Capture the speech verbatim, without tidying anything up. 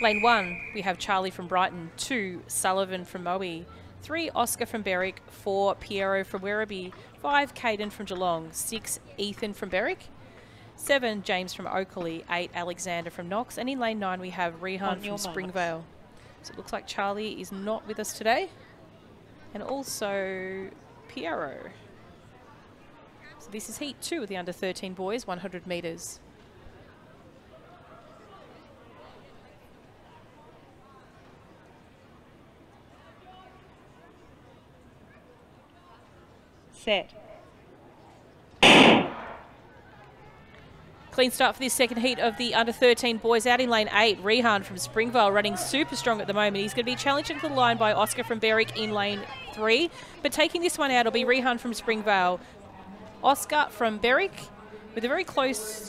Lane one, we have Charlie from Brighton, two, Sullivan from Moe, three, Oscar from Berwick, four, Piero from Werribee, five, Caden from Geelong, six, Ethan from Berwick, seven, James from Oakley, eight, Alexander from Knox, and in lane nine we have Rehan from Springvale. So it looks like Charlie is not with us today, and also Piero. So this is heat two of the under thirteen boys, one hundred metres. Set. Clean start for this second heat of the under thirteen boys. Out in lane eight, Rehan from Springvale running super strong at the moment. He's going to be challenged into the line by Oscar from Berwick in lane three. But taking this one out will be Rehan from Springvale. Oscar from Berwick with a very close